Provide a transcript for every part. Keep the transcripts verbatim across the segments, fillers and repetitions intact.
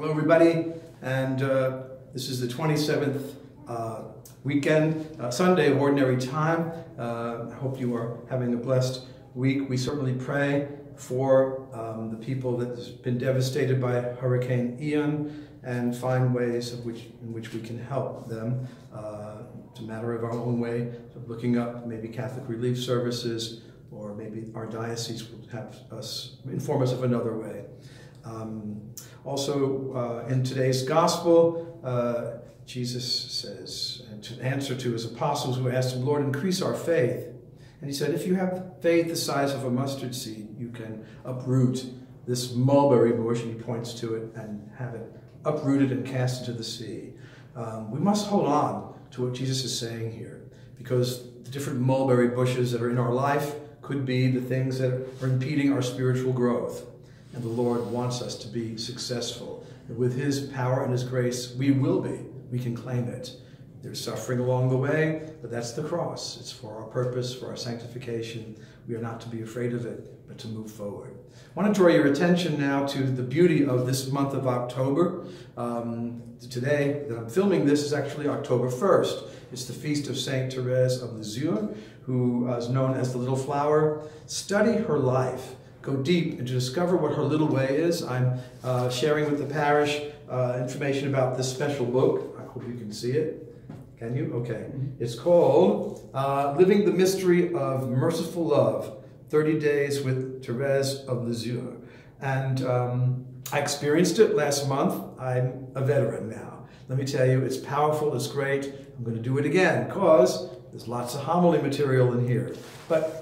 Hello everybody, and uh, this is the twenty-seventh uh, weekend, uh, Sunday of Ordinary Time. Uh, I hope you are having a blessed week. We certainly pray for um, the people that have been devastated by Hurricane Ian and find ways of which, in which we can help them. Uh, it's a matter of our own way of looking up maybe Catholic Relief Services, or maybe our diocese will have us inform us of another way. Um, also, uh, in today's Gospel, uh, Jesus says, and to answer to his apostles who asked him, "Lord, increase our faith." And he said, "If you have faith the size of a mustard seed, you can uproot this mulberry bush," and he points to it, "and have it uprooted and cast into the sea." Um, we must hold on to what Jesus is saying here, because the different mulberry bushes that are in our life could be the things that are impeding our spiritual growth. And the Lord wants us to be successful. And with his power and his grace, we will be. We can claim it. There's suffering along the way, but that's the cross. It's for our purpose, for our sanctification. We are not to be afraid of it, but to move forward. I want to draw your attention now to the beauty of this month of October. Um, today that I'm filming this is actually October first. It's the feast of Saint Therese of Lisieux, who is known as the Little Flower. Study her life. Go deep and to discover what her little way is. I'm uh, sharing with the parish uh, information about this special book. I hope you can see it. Can you? Okay. It's called uh, Living the Mystery of Merciful Love, thirty days with Therese of Lisieux. And um, I experienced it last month. I'm a veteran now. Let me tell you, it's powerful, it's great. I'm going to do it again because there's lots of homily material in here. But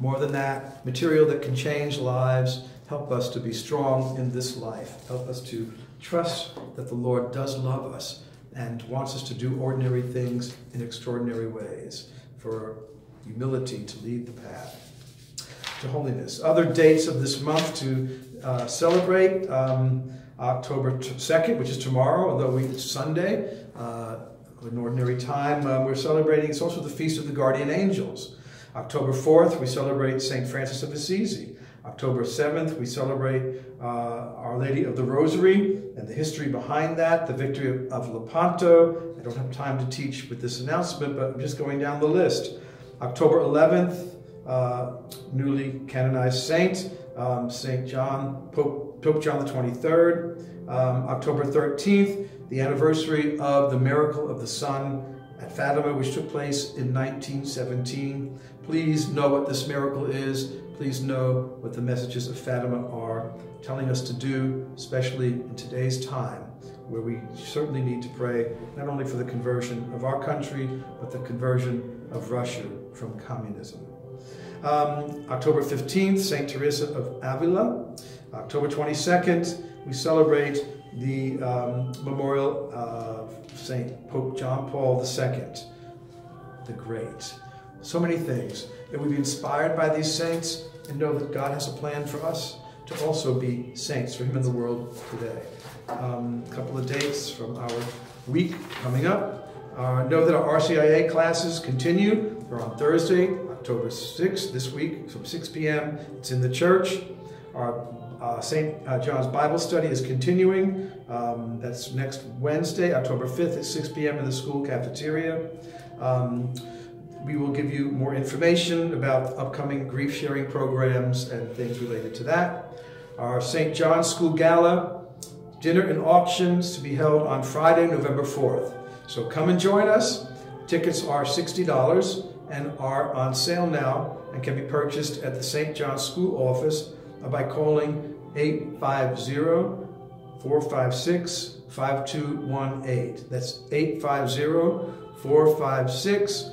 more than that, material that can change lives, help us to be strong in this life, help us to trust that the Lord does love us and wants us to do ordinary things in extraordinary ways, for humility to lead the path to holiness. Other dates of this month to uh, celebrate, um, October second, which is tomorrow, although we, it's Sunday, uh, in ordinary time, uh, we're celebrating, it's also the Feast of the Guardian Angels. October fourth, we celebrate Saint Francis of Assisi. October seventh, we celebrate uh, Our Lady of the Rosary and the history behind that, the victory of, of Lepanto. I don't have time to teach with this announcement, but I'm just going down the list. October eleventh, uh, newly canonized saint, um, Saint John, Pope, Pope John the twenty-third. Um, October thirteenth, the anniversary of the miracle of the sun at Fatima, which took place in nineteen seventeen. Please know what this miracle is. Please know what the messages of Fatima are telling us to do, especially in today's time, where we certainly need to pray not only for the conversion of our country, but the conversion of Russia from communism. Um, October fifteenth, Saint Teresa of Avila. October twenty-second, we celebrate the um, memorial of Saint Pope John Paul the Second, the Great. So many things that we be inspired by these saints and know that God has a plan for us to also be saints for him in the world today. Um, a couple of dates from our week coming up. Uh, know that our R C I A classes continue. They're on Thursday, October sixth, this week, from six p m It's in the church. Our Uh, Saint Uh, John's Bible study is continuing. Um, that's next Wednesday, October fifth at six p m in the school cafeteria. Um, we will give you more information about upcoming grief sharing programs and things related to that. Our Saint John's School Gala, dinner and auctions to be held on Friday, November fourth. So come and join us. Tickets are sixty dollars and are on sale now and can be purchased at the Saint John's School office by calling eight five zero, four five six, five two one eight. That's eight five zero, four five six,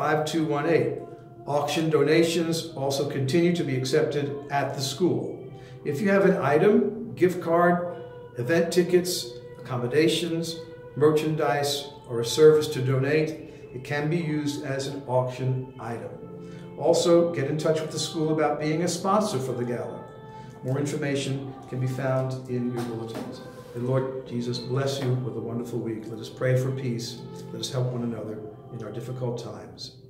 five two one eight. Auction donations also continue to be accepted at the school. If you have an item, gift card, event tickets, accommodations, merchandise, or a service to donate, it can be used as an auction item. Also, get in touch with the school about being a sponsor for the gala. More information can be found in your bulletins. The Lord Jesus bless you with a wonderful week. Let us pray for peace. Let us help one another in our difficult times.